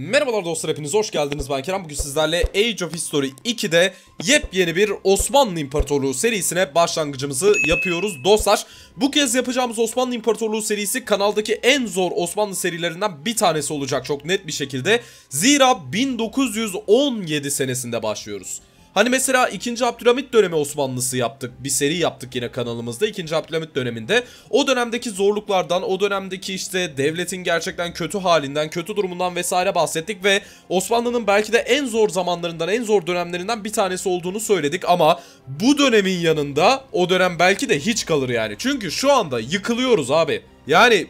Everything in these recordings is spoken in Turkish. Merhabalar dostlar, hepiniz hoş geldiniz. Ben Kerem. Bugün sizlerle Age of History 2'de yepyeni bir Osmanlı İmparatorluğu serisine başlangıcımızı yapıyoruz dostlar. Bu kez yapacağımız Osmanlı İmparatorluğu serisi kanaldaki en zor Osmanlı serilerinden bir tanesi olacak çok net bir şekilde. Zira 1917 senesinde başlıyoruz. Hani mesela 2. Abdülhamit dönemi Osmanlısı yaptık. Bir seri yaptık yine kanalımızda 2. Abdülhamit döneminde. O dönemdeki zorluklardan, o dönemdeki işte devletin gerçekten kötü halinden, kötü durumundan vesaire bahsettik ve Osmanlı'nın belki de en zor zamanlarından, en zor dönemlerinden bir tanesi olduğunu söyledik ama bu dönemin yanında o dönem belki de hiç kalır yani. Çünkü şu anda yıkılıyoruz abi. Yani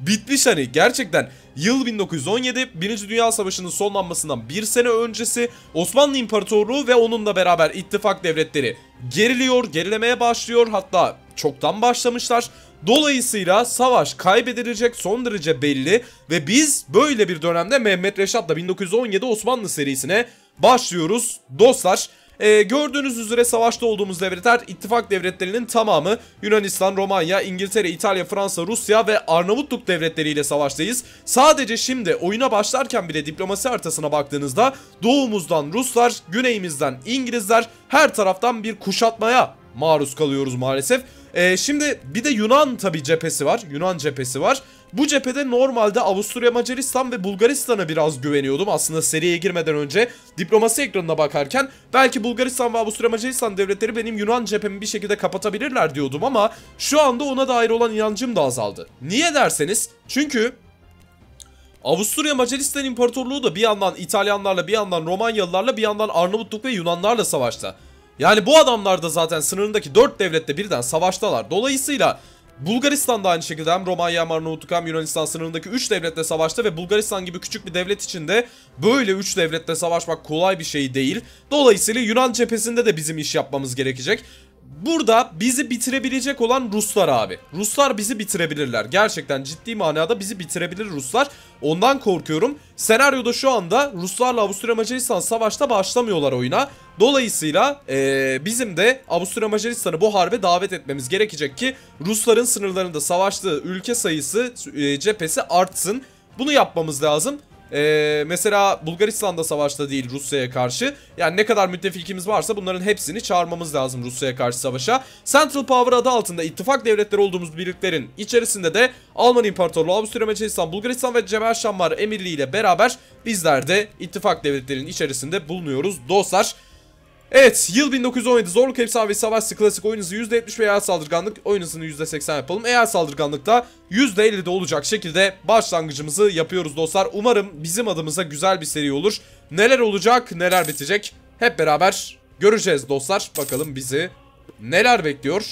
bitmiş hani gerçekten. Yıl 1917, Birinci Dünya Savaşı'nın sonlanmasından bir sene öncesi Osmanlı İmparatorluğu ve onunla beraber ittifak devletleri gerilemeye başlıyor, hatta çoktan başlamışlar. Dolayısıyla savaş kaybedilecek son derece belli ve biz böyle bir dönemde Mehmed Reşad'la 1917 Osmanlı serisine başlıyoruz dostlar. Gördüğünüz üzere savaşta olduğumuz devletler, ittifak devletlerinin tamamı Yunanistan, Romanya, İngiltere, İtalya, Fransa, Rusya ve Arnavutluk devletleriyle savaştayız. Sadece şimdi oyuna başlarken bile diplomasi haritasına baktığınızda doğumuzdan Ruslar, güneyimizden İngilizler, her taraftan bir kuşatmaya maruz kalıyoruz maalesef. Şimdi bir de Yunan tabi cephesi var, Yunan cephesi var. Bu cephede normalde Avusturya-Macaristan ve Bulgaristan'a biraz güveniyordum. Aslında seriye girmeden önce diplomasi ekranına bakarken belki Bulgaristan ve Avusturya-Macaristan devletleri benim Yunan cephemi bir şekilde kapatabilirler diyordum ama şu anda ona dair olan inancım da azaldı. Niye derseniz, çünkü Avusturya-Macaristan İmparatorluğu da bir yandan İtalyanlarla, bir yandan Romanyalılarla, bir yandan Arnavutluk ve Yunanlarla savaşta. Yani bu adamlar da zaten sınırındaki 4 devlette birden savaştalar. Dolayısıyla Bulgaristan'da aynı şekilde hem Romanya, Arnavutluk hem Yunanistan sınırındaki 3 devletle savaşta ve Bulgaristan gibi küçük bir devlet içinde böyle 3 devletle savaşmak kolay bir şey değil. Dolayısıyla Yunan cephesinde de bizim iş yapmamız gerekecek. Burada bizi bitirebilecek olan Ruslar abi. Ruslar bizi bitirebilirler. Gerçekten ciddi manada bizi bitirebilir Ruslar. Ondan korkuyorum. Senaryoda şu anda Ruslarla Avusturya-Macaristan savaşta başlamıyorlar oyuna. Dolayısıyla bizim de Avusturya-Macaristan'ı bu harbe davet etmemiz gerekecek ki Rusların sınırlarında savaştığı ülke sayısı, cephesi artsın. Bunu yapmamız lazım. Mesela Bulgaristan'da savaşta değil Rusya'ya karşı. Yani ne kadar müttefikimiz varsa bunların hepsini çağırmamız lazım Rusya'ya karşı savaşa. Central Power adı altında ittifak devletleri olduğumuz birliklerin içerisinde de Alman İmparatorluğu, Avusturya-Macaristan, Bulgaristan ve Cemal Şammer Emirliği ile beraber bizler de ittifak devletlerinin içerisinde bulunuyoruz dostlar. Evet, yıl 1917, zorluk efsanevi savaşçı, klasik oyun hızı %70 ve eğer saldırganlık oyun hızını %80 yapalım. Eğer saldırganlıkta %50'de olacak şekilde başlangıcımızı yapıyoruz dostlar. Umarım bizim adımıza güzel bir seri olur. Neler olacak, neler bitecek hep beraber göreceğiz dostlar. Bakalım bizi neler bekliyor,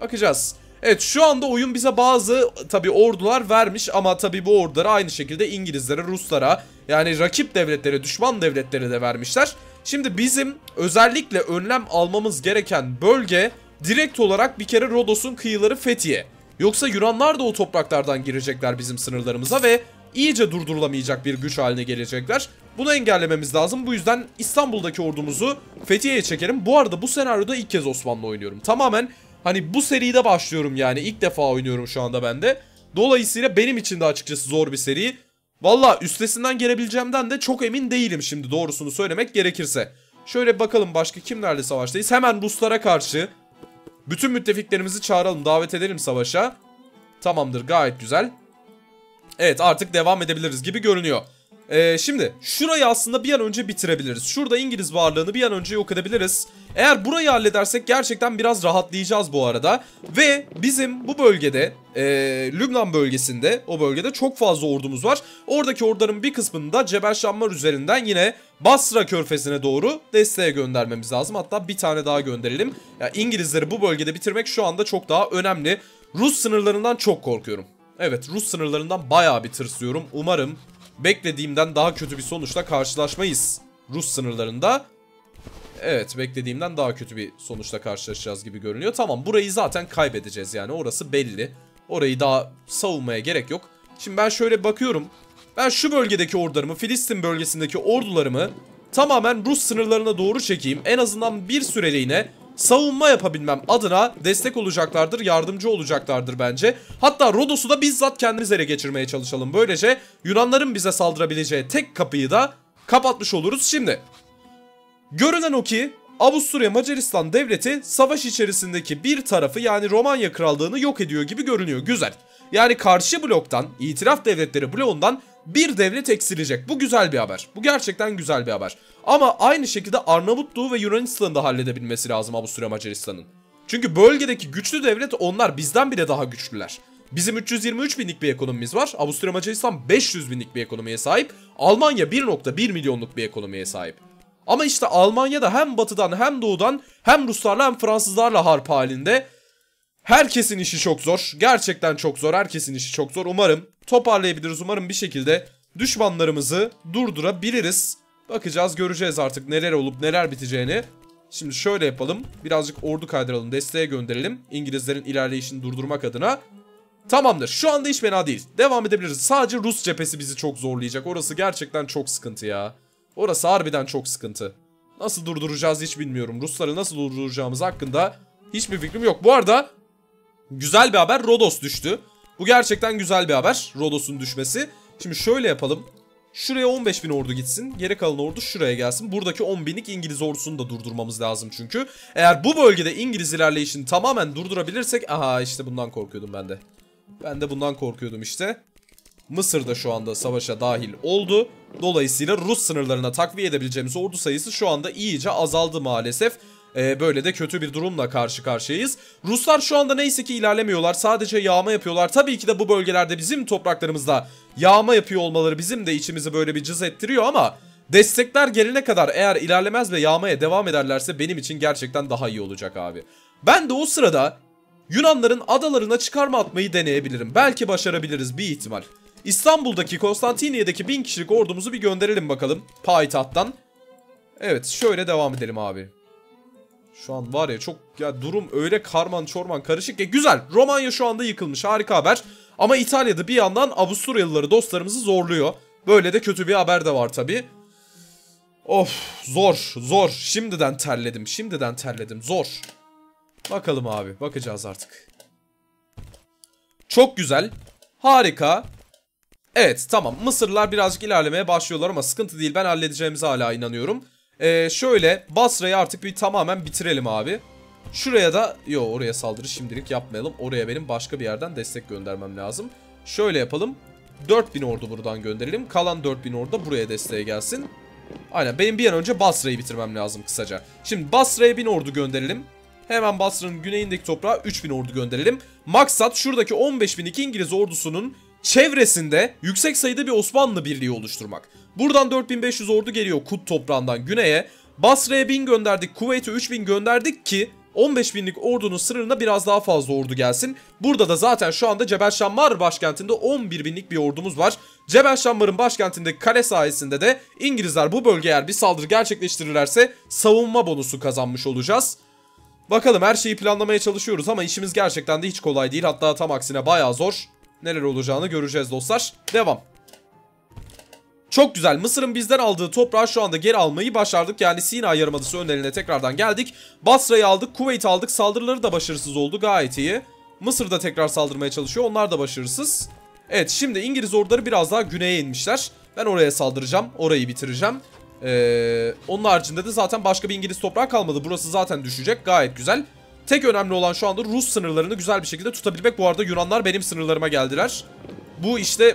bakacağız. Evet, şu anda oyun bize bazı tabi ordular vermiş ama tabi bu orduları aynı şekilde İngilizlere, Ruslara, yani rakip devletlere, düşman devletlere de vermişler. Şimdi bizim özellikle önlem almamız gereken bölge direkt olarak bir kere Rodos'un kıyıları, Fethiye. Yoksa Yunanlar da o topraklardan girecekler bizim sınırlarımıza ve iyice durdurulamayacak bir güç haline gelecekler. Bunu engellememiz lazım. Bu yüzden İstanbul'daki ordumuzu Fethiye'ye çekelim. Bu arada bu senaryoda ilk kez Osmanlı oynuyorum. Tamamen hani bu seride başlıyorum yani. İlk defa oynuyorum şu anda ben de. Dolayısıyla benim için de açıkçası zor bir seri. Valla üstesinden gelebileceğimden de çok emin değilim şimdi, doğrusunu söylemek gerekirse. Şöyle bakalım başka kimlerle savaştayız. Hemen Ruslara karşı bütün müttefiklerimizi çağıralım, davet edelim savaşa. Tamamdır, gayet güzel. Evet, artık devam edebiliriz gibi görünüyor. Şimdi şurayı aslında bir an önce bitirebiliriz. Şurada İngiliz varlığını bir an önce yok edebiliriz. Eğer burayı halledersek gerçekten biraz rahatlayacağız bu arada. Ve bizim bu bölgede Lübnan bölgesinde, o bölgede çok fazla ordumuz var. Oradaki orduların bir kısmını da Cebel Şammar üzerinden yine Basra körfezine doğru desteğe göndermemiz lazım. Hatta bir tane daha gönderelim. Yani İngilizleri bu bölgede bitirmek şu anda çok daha önemli. Rus sınırlarından çok korkuyorum. Evet, Rus sınırlarından bayağı bir tırsıyorum. Umarım beklediğimden daha kötü bir sonuçla karşılaşmayız Rus sınırlarında. Evet, beklediğimden daha kötü bir sonuçla karşılaşacağız gibi görünüyor. Tamam, burayı zaten kaybedeceğiz yani, orası belli. Orayı daha savunmaya gerek yok. Şimdi ben şöyle bakıyorum. Ben şu bölgedeki ordularımı, Filistin bölgesindeki ordularımı tamamen Rus sınırlarına doğru çekeyim. En azından bir süreliğine savunma yapabilmem adına destek olacaklardır, yardımcı olacaklardır bence. Hatta Rodos'u da bizzat kendimiz ele geçirmeye çalışalım. Böylece Yunanların bize saldırabileceği tek kapıyı da kapatmış oluruz şimdi. Görünen o ki Avusturya-Macaristan devleti savaş içerisindeki bir tarafı, yani Romanya Krallığı'nı yok ediyor gibi görünüyor. Güzel. Yani karşı bloktan, itiraf devletleri bloğundan bir devlet eksilecek. Bu güzel bir haber. Bu gerçekten güzel bir haber. Ama aynı şekilde Arnavutluğu ve Yunanistan'ı da halledebilmesi lazım Avusturya-Macaristan'ın. Çünkü bölgedeki güçlü devlet, onlar bizden bile daha güçlüler. Bizim 323 binlik bir ekonomimiz var. Avusturya-Macaristan 500 binlik bir ekonomiye sahip. Almanya 1.1 milyonluk bir ekonomiye sahip. Ama işte Almanya'da hem batıdan hem doğudan hem Ruslarla hem Fransızlarla harp halinde. Herkesin işi çok zor. Gerçekten çok zor. Herkesin işi çok zor. Umarım toparlayabiliriz. Umarım bir şekilde düşmanlarımızı durdurabiliriz. Bakacağız, göreceğiz artık neler olup neler biteceğini. Şimdi şöyle yapalım. Birazcık ordu kaydıralım. Desteğe gönderelim. İngilizlerin ilerleyişini durdurmak adına. Tamamdır. Şu anda hiç fena değil. Devam edebiliriz. Sadece Rus cephesi bizi çok zorlayacak. Orası gerçekten çok sıkıntı ya. Orası harbiden çok sıkıntı. Nasıl durduracağız hiç bilmiyorum. Rusları nasıl durduracağımız hakkında hiçbir fikrim yok. Bu arada güzel bir haber, Rodos düştü. Bu gerçekten güzel bir haber, Rodos'un düşmesi. Şimdi şöyle yapalım. Şuraya 15 bin ordu gitsin. Geri kalan ordu şuraya gelsin. Buradaki 10 binlik İngiliz ordusunu da durdurmamız lazım çünkü. Eğer bu bölgede İngiliz ilerleyişini tamamen durdurabilirsek... Aha, işte bundan korkuyordum ben de. Ben de bundan korkuyordum işte. Mısır da şu anda savaşa dahil oldu. Dolayısıyla Rus sınırlarına takviye edebileceğimiz ordu sayısı şu anda iyice azaldı maalesef. Böyle de kötü bir durumla karşı karşıyayız. Ruslar şu anda neyse ki ilerlemiyorlar. Sadece yağma yapıyorlar. Tabii ki de bu bölgelerde bizim topraklarımızda yağma yapıyor olmaları bizim de içimizi böyle bir cız ettiriyor ama destekler gelene kadar eğer ilerlemez ve yağmaya devam ederlerse benim için gerçekten daha iyi olacak abi. Ben de o sırada Yunanların adalarına çıkarma atmayı deneyebilirim. Belki başarabiliriz, bir ihtimal. İstanbul'daki, Konstantiniyye'deki 1000 kişilik ordumuzu bir gönderelim bakalım payitahttan. Evet, şöyle devam edelim abi. Şu an var ya çok, ya durum öyle karman çorman karışık ya. Güzel, Romanya şu anda yıkılmış, harika haber. Ama İtalya'da bir yandan Avusturyalıları, dostlarımızı zorluyor. Böyle de kötü bir haber de var tabi. Of, zor. Şimdiden terledim, zor. Bakalım abi, bakacağız artık. Çok güzel, harika. Evet, tamam, Mısırlılar birazcık ilerlemeye başlıyorlar ama sıkıntı değil, ben halledeceğimize hala inanıyorum. Şöyle Basra'yı artık bir tamamen bitirelim abi. Şuraya da, yo, oraya saldırı şimdilik yapmayalım. Oraya benim başka bir yerden destek göndermem lazım. Şöyle yapalım, 4000 ordu buradan gönderelim. Kalan 4000 ordu da buraya desteğe gelsin. Aynen, benim bir an önce Basra'yı bitirmem lazım kısaca. Şimdi Basra'ya 1000 ordu gönderelim. Hemen Basra'nın güneyindeki toprağa 3000 ordu gönderelim. Maksat şuradaki 15.000 İngiliz ordusunun çevresinde yüksek sayıda bir Osmanlı birliği oluşturmak. Buradan 4500 ordu geliyor Kut toprağından güneye. Basra'ya 1000 gönderdik, Kuveyt'e 3000 gönderdik ki 15.000'lik ordunun sınırına biraz daha fazla ordu gelsin. Burada da zaten şu anda Cebel Şammar başkentinde 11.000'lik bir ordumuz var. Cebel Şammar'ın başkentindeki kale sayesinde de İngilizler bu bölgeye eğer bir saldırı gerçekleştirirlerse savunma bonusu kazanmış olacağız. Bakalım, her şeyi planlamaya çalışıyoruz ama işimiz gerçekten de hiç kolay değil. Hatta tam aksine bayağı zor. Neler olacağını göreceğiz dostlar. Devam. Çok güzel. Mısır'ın bizden aldığı toprağı şu anda geri almayı başardık. Yani Sina Yarımadası öneline tekrardan geldik. Basra'yı aldık, Kuveyt'i aldık. Saldırıları da başarısız oldu. Gayet iyi. Mısır da tekrar saldırmaya çalışıyor. Onlar da başarısız. Evet, şimdi İngiliz orduları biraz daha güneye inmişler. Ben oraya saldıracağım. Orayı bitireceğim. Onun haricinde de zaten başka bir İngiliz toprağı kalmadı. Burası zaten düşecek. Gayet güzel. Tek önemli olan şu anda Rus sınırlarını güzel bir şekilde tutabilmek. Bu arada Yunanlar benim sınırlarıma geldiler.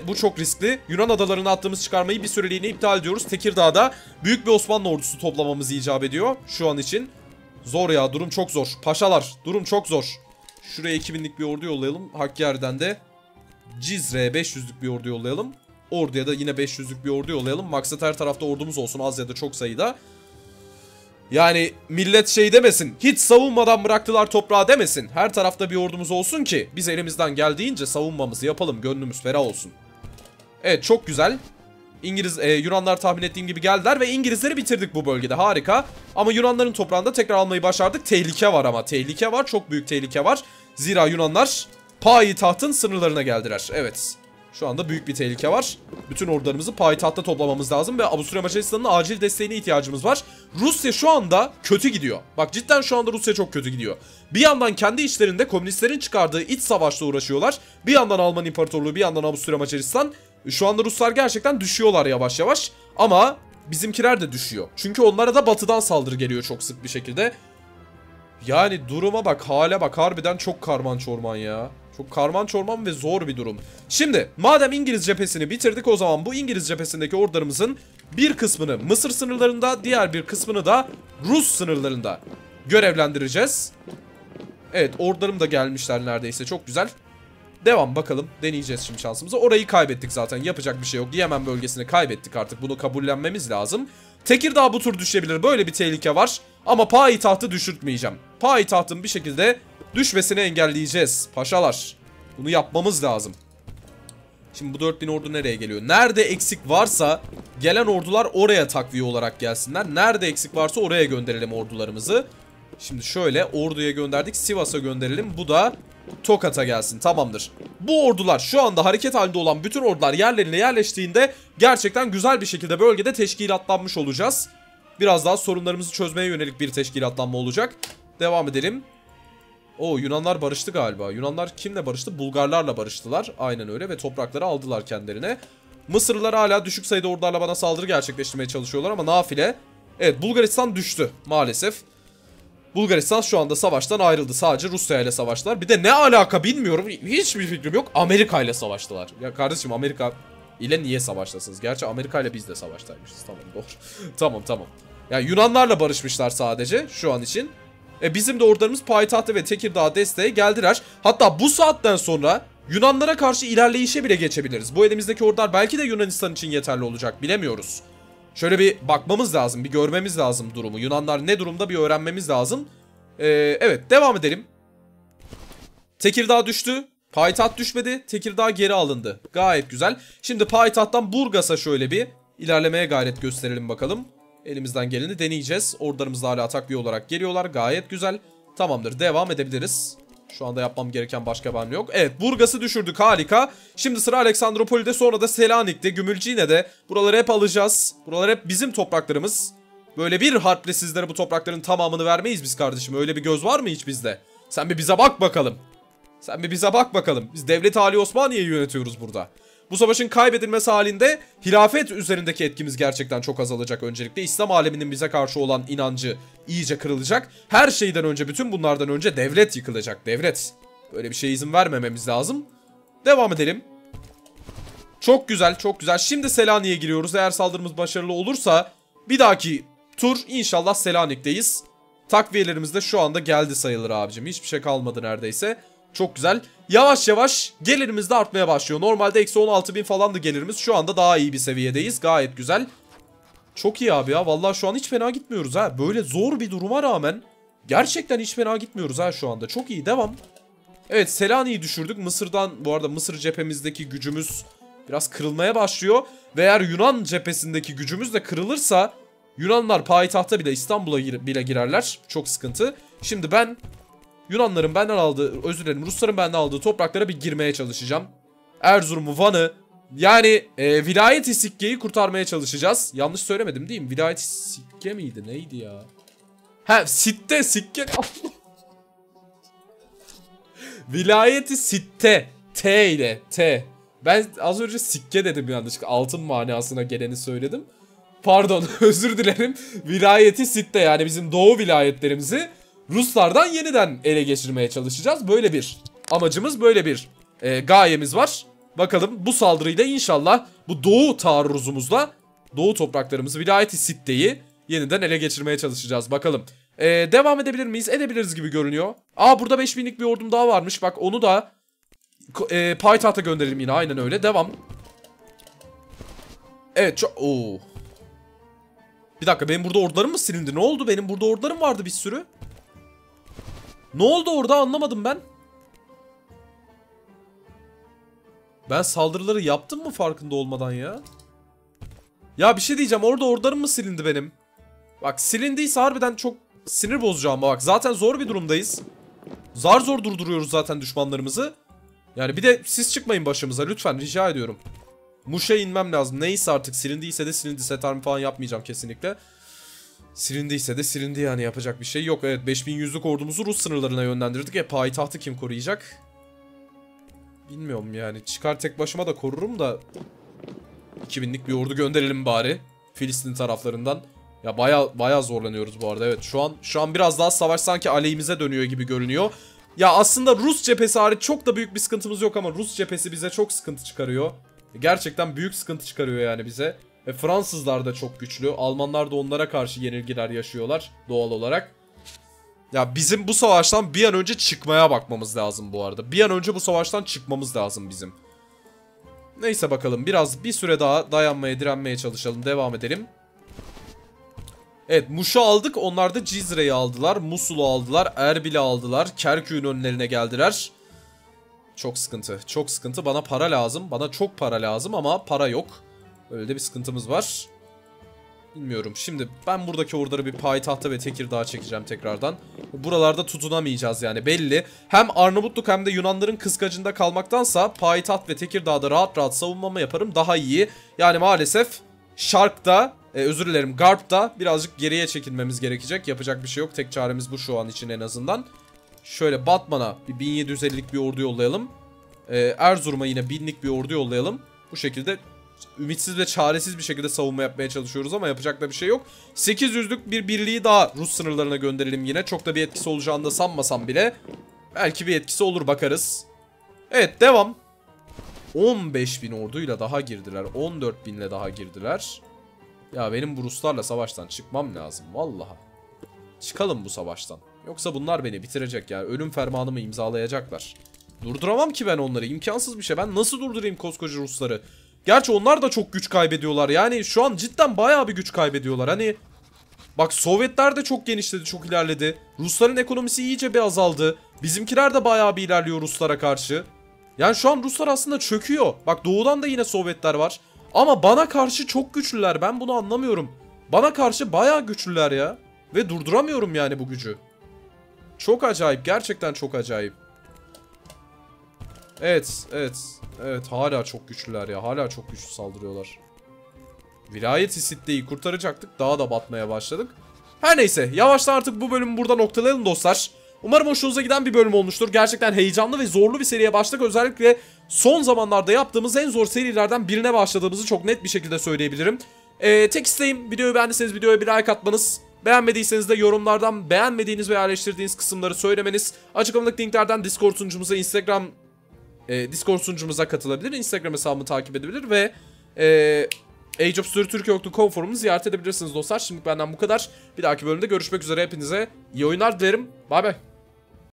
Bu çok riskli. Yunan adalarına attığımız çıkarmayı bir süreliğine iptal ediyoruz. Tekirdağ'da büyük bir Osmanlı ordusu toplamamız icap ediyor şu an için. Zor ya, durum çok zor. Paşalar, durum çok zor. Şuraya 2000'lik bir ordu yollayalım. Hakkari'den de Cizre'ye 500'lük bir ordu yollayalım. Orduya da yine 500'lük bir ordu yollayalım. Maksat her tarafta ordumuz olsun, az ya da çok sayıda. Yani millet şey demesin, hiç savunmadan bıraktılar toprağı demesin. Her tarafta bir ordumuz olsun ki biz elimizden geldiğince savunmamızı yapalım, gönlümüz ferah olsun. Evet, çok güzel. Yunanlar tahmin ettiğim gibi geldiler ve İngilizleri bitirdik bu bölgede, harika. Ama Yunanların toprağında tekrar almayı başardık. Tehlike var ama, tehlike var, çok büyük tehlike var. Zira Yunanlar payitahtın sınırlarına geldiler. Evet, Şu anda büyük bir tehlike var. Bütün ordularımızı payitahtta toplamamız lazım ve Avusturya-Macaristan'ın acil desteğine ihtiyacımız var. Rusya şu anda kötü gidiyor. Bak cidden şu anda Rusya çok kötü gidiyor. Bir yandan kendi içlerinde komünistlerin çıkardığı iç savaşla uğraşıyorlar. Bir yandan Alman İmparatorluğu, bir yandan Avusturya-Macaristan. Şu anda Ruslar gerçekten düşüyorlar yavaş yavaş. Ama bizimkiler de düşüyor. Çünkü onlara da batıdan saldırı geliyor çok sık bir şekilde. Yani duruma bak, hale bak. Harbiden çok karman çorman ya. Çok karman çorman ve zor bir durum. Şimdi madem İngiliz cephesini bitirdik, o zaman bu İngiliz cephesindeki ordularımızın bir kısmını Mısır sınırlarında, diğer bir kısmını da Rus sınırlarında görevlendireceğiz. Evet, ordularım da gelmişler neredeyse, çok güzel. Devam bakalım, deneyeceğiz şimdi şansımızı. Orayı kaybettik zaten, yapacak bir şey yok. Yemen bölgesini kaybettik artık, bunu kabullenmemiz lazım. Tekirdağ bu tur düşebilir, böyle bir tehlike var. Ama payitahtı düşürtmeyeceğim. Payitahtın bir şekilde düşmesini engelleyeceğiz paşalar. Bunu yapmamız lazım. Şimdi bu 4000 ordu nereye geliyor? Nerede eksik varsa gelen ordular oraya takviye olarak gelsinler. Nerede eksik varsa oraya gönderelim ordularımızı. Şimdi şöyle, orduya gönderdik, Sivas'a gönderelim. Bu da Tokat'a gelsin, tamamdır. Bu ordular, şu anda hareket halinde olan bütün ordular yerlerine yerleştiğinde gerçekten güzel bir şekilde bölgede teşkilatlanmış olacağız. Biraz daha sorunlarımızı çözmeye yönelik bir teşkilatlanma olacak. Devam edelim. O Yunanlar barıştı galiba. Yunanlar kimle barıştı? Bulgarlarla barıştılar. Aynen öyle ve toprakları aldılar kendilerine. Mısırlılar hala düşük sayıda ordularla bana saldırı gerçekleştirmeye çalışıyorlar ama nafile. Evet, Bulgaristan düştü maalesef. Bulgaristan şu anda savaştan ayrıldı. Sadece Rusya ile savaştılar. Bir de ne alaka bilmiyorum, hiçbir fikrim yok, Amerika ile savaştılar. Ya kardeşim, Amerika ile niye savaştasınız? Gerçi Amerika ile biz de savaştaymışız. Tamam, doğru. Tamam. Ya yani Yunanlarla barışmışlar sadece şu an için. Bizim de ordularımız payitahtı ve Tekirdağ desteğe geldiler. Hatta bu saatten sonra Yunanlara karşı ilerleyişe bile geçebiliriz. Bu elimizdeki ordular belki de Yunanistan için yeterli olacak, bilemiyoruz. Şöyle bir bakmamız lazım, bir görmemiz lazım durumu. Yunanlar ne durumda bir öğrenmemiz lazım. Evet, devam edelim. Tekirdağ düştü. Payitaht düşmedi. Tekirdağ geri alındı. Gayet güzel. Şimdi payitahttan Burgas'a şöyle bir ilerlemeye gayret gösterelim bakalım. Elimizden geleni deneyeceğiz. Ordularımız hala takviye olarak geliyorlar. Gayet güzel. Tamamdır, devam edebiliriz. Şu anda yapmam gereken başka bir hamle yok. Evet, Burgas'ı düşürdük, harika. Şimdi sıra Aleksandropoli'de, sonra da Selanik'te, Gümülcine'de. Buraları hep alacağız. Buralar hep bizim topraklarımız. Böyle bir harple sizlere bu toprakların tamamını vermeyiz biz kardeşim. Öyle bir göz var mı hiç bizde? Sen bir bize bak bakalım. Biz devlet hali Osmanlı'yı yönetiyoruz burada. Bu savaşın kaybedilmesi halinde hilafet üzerindeki etkimiz gerçekten çok azalacak öncelikle. İslam aleminin bize karşı olan inancı iyice kırılacak. Her şeyden önce, bütün bunlardan önce devlet yıkılacak. Devlet. Böyle bir şeye izin vermememiz lazım. Devam edelim. Çok güzel, çok güzel. Şimdi Selanik'e giriyoruz. Eğer saldırımız başarılı olursa bir dahaki tur inşallah Selanik'teyiz. Takviyelerimiz de şu anda geldi sayılır abicim. Hiçbir şey kalmadı neredeyse. Çok güzel. Yavaş yavaş gelirimiz de artmaya başlıyor. Normalde eksi 16.000 falandı gelirimiz. Şu anda daha iyi bir seviyedeyiz. Gayet güzel. Çok iyi abi ya. Vallahi şu an hiç fena gitmiyoruz ha. Böyle zor bir duruma rağmen gerçekten hiç fena gitmiyoruz ha şu anda. Çok iyi, devam. Evet, Selanik'i düşürdük. Mısır'dan, bu arada Mısır cephemizdeki gücümüz biraz kırılmaya başlıyor. Ve eğer Yunan cephesindeki gücümüz de kırılırsa Yunanlar payitahta bile, İstanbul'a bile girerler. Çok sıkıntı. Şimdi ben Yunanların benden aldığı, özür dilerim, Rusların benden aldığı topraklara bir girmeye çalışacağım. Erzurum'u, Van'ı, yani Vilayet-i Sikke'yi kurtarmaya çalışacağız. Yanlış söylemedim değil mi? Vilayet-i Sitte miydi? Neydi ya? He, Sitte, Sikke. Vilayet-i Sitte. T ile T. Ben az önce Sikke dedim yanlışlıkla. Altın manasına geleni söyledim. Pardon, özür dilerim. Vilayet-i Sitte, yani bizim doğu vilayetlerimizi Ruslardan yeniden ele geçirmeye çalışacağız. Böyle bir amacımız, böyle bir gayemiz var. Bakalım bu saldırıyla inşallah bu doğu taarruzumuzla doğu topraklarımızı, Vilayet-i Sitte'yi yeniden ele geçirmeye çalışacağız. Bakalım devam edebilir miyiz? Edebiliriz gibi görünüyor. Aa, burada 5000'lik bir ordum daha varmış. Bak onu da payitahta gönderelim yine, aynen öyle. Devam. Evet çok... Oo. Bir dakika, benim burada ordularım mı silindi? Ne oldu? Benim burada ordularım vardı bir sürü. Ne oldu orada, anlamadım ben. Ben saldırıları yaptım mı farkında olmadan ya? Ya bir şey diyeceğim, orada ordularım mı silindi benim? Bak silindiyse harbiden çok sinir bozucu ama bak zaten zor bir durumdayız. Zar zor durduruyoruz zaten düşmanlarımızı. Yani bir de siz çıkmayın başımıza lütfen, rica ediyorum. Muş'a inmem lazım. Neyse artık, silindiyse de silindi. Setarm falan yapmayacağım kesinlikle. Silindiyse de silindi yani, yapacak bir şey yok. Evet, 5100'lük ordumuzu Rus sınırlarına yönlendirdik. Payitahtı kim koruyacak? Bilmiyorum yani. Çıkar tek başıma da korurum da. 2000'lik bir ordu gönderelim bari. Filistin taraflarından. Ya baya zorlanıyoruz bu arada. Evet, şu an biraz daha savaş sanki aleyhimize dönüyor gibi görünüyor. Ya aslında Rus cephesi hariç çok da büyük bir sıkıntımız yok ama Rus cephesi bize çok sıkıntı çıkarıyor. Gerçekten büyük sıkıntı çıkarıyor yani bize. Fransızlar da çok güçlü. Almanlar da onlara karşı yenilgiler yaşıyorlar doğal olarak. Ya bizim bu savaştan bir an önce çıkmaya bakmamız lazım bu arada. Bir an önce bu savaştan çıkmamız lazım bizim. Neyse bakalım, bir süre daha dayanmaya, direnmeye çalışalım. Devam edelim. Evet, Muş'u aldık. Onlar da Cizre'yi aldılar. Musul'u aldılar. Erbil'i aldılar. Kerkük'ün önlerine geldiler. Çok sıkıntı. Çok sıkıntı. Bana para lazım. Bana çok para lazım ama para yok. Öyle de bir sıkıntımız var. Bilmiyorum. Şimdi ben buradaki orduları bir payitahta ve Tekirdağ'a çekeceğim tekrardan. Buralarda tutunamayacağız yani, belli. Hem Arnavutluk hem de Yunanların kıskacında kalmaktansa payitaht ve Tekirdağ'da rahat rahat savunmamı yaparım. Daha iyi. Yani maalesef Şark'ta, özür dilerim, Garp'ta birazcık geriye çekilmemiz gerekecek. Yapacak bir şey yok. Tek çaremiz bu şu an için en azından. Şöyle Batman'a bir 1750'lik bir ordu yollayalım. Erzurum'a yine 1000'lik bir ordu yollayalım. Bu şekilde ümitsiz ve çaresiz bir şekilde savunma yapmaya çalışıyoruz ama yapacak da bir şey yok. 800'lük bir birliği daha Rus sınırlarına gönderelim yine. Çok da bir etkisi olacağını da sanmasam bile. Belki bir etkisi olur, bakarız. Evet, devam. 15.000 orduyla daha girdiler. 14.000 ile daha girdiler. Ya benim bu Ruslarla savaştan çıkmam lazım vallahi. Çıkalım bu savaştan. Yoksa bunlar beni bitirecek yani. Ölüm fermanımı imzalayacaklar. Durduramam ki ben onları. İmkansız bir şey. Ben nasıl durdurayım koskoca Rusları? Gerçi onlar da çok güç kaybediyorlar. Yani şu an cidden bayağı bir güç kaybediyorlar. Hani bak, Sovyetler de çok genişledi, çok ilerledi. Rusların ekonomisi iyice bir azaldı. Bizimkiler de bayağı bir ilerliyor Ruslara karşı. Yani şu an Ruslar aslında çöküyor. Bak, doğudan da yine Sovyetler var. Ama bana karşı çok güçlüler. Ben bunu anlamıyorum. Bana karşı bayağı güçlüler ya. Ve durduramıyorum yani bu gücü. Çok acayip. Gerçekten çok acayip. Evet. Evet. Evet. Hala çok güçlüler ya. Hala çok güçlü saldırıyorlar. Vilayet-i Sitte'yi kurtaracaktık. Daha da batmaya başladık. Her neyse. Yavaştan artık bu bölümü burada noktalayalım dostlar. Umarım hoşunuza giden bir bölüm olmuştur. Gerçekten heyecanlı ve zorlu bir seriye başladık. Özellikle son zamanlarda yaptığımız en zor serilerden birine başladığımızı çok net bir şekilde söyleyebilirim. Tek isteğim, videoyu beğendiyseniz videoya bir like atmanız. Beğenmediyseniz de yorumlardan beğenmediğiniz veya eleştirdiğiniz kısımları söylemeniz. Açıklamadaki linklerden Discord sunucumuza, Discord sunucumuza katılabilir. Instagram hesabımı takip edebilir ve Age of History 2.com forumunu ziyaret edebilirsiniz dostlar. Şimdi benden bu kadar. Bir dahaki bölümde görüşmek üzere. Hepinize iyi oyunlar dilerim. Bay bay.